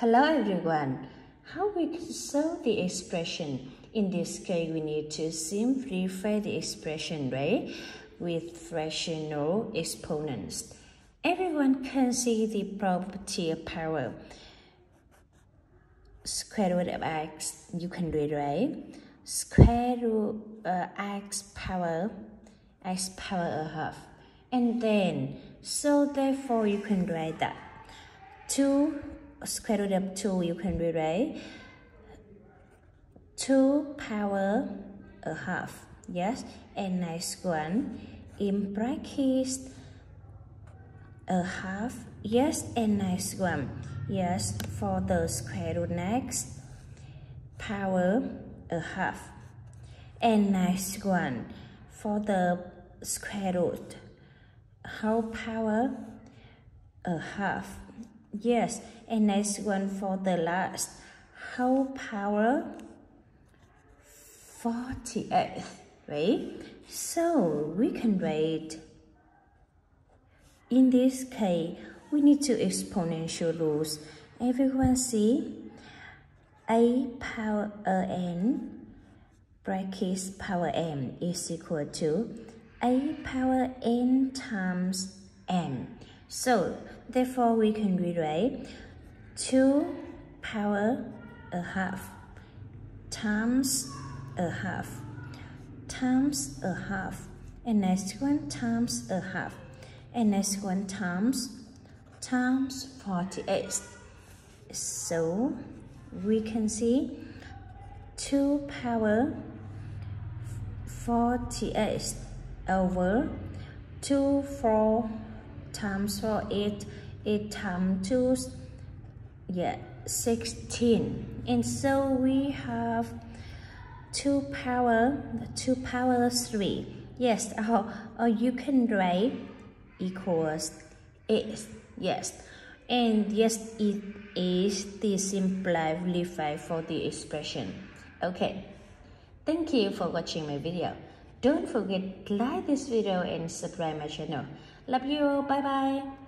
Hello everyone, how we can solve the expression? In this case, we need to simplify the expression, right? With fractional exponents. Everyone can see the property of power. Square root of x, you can do it, right? Square root x power a half. And then, so therefore you can write that. 2 square root of 2, you can rewrite 2 power a half, yes, and next one, in brackets, a half, yes, and next one, yes, for the square root next, power a half, and next one, for the square root, whole power a half, yes, and next one for the last, whole power 48, right? So we can write, in this case, we need two exponential rules. Everyone see? A power n brackets power m is equal to a power n times m. So, therefore, we can rewrite 2 power a half times a half times a half, and next one times a half, and next one times 48. So, we can see 2 power 48 over 2 times 4, 8 times 2, yeah, 16. And so we have 2 power 3. Yes, or you can write equals 8. Yes, and yes, it is the simplified for the expression. Okay, thank you for watching my video. Don't forget to like this video and subscribe my channel. Love you all. Bye bye.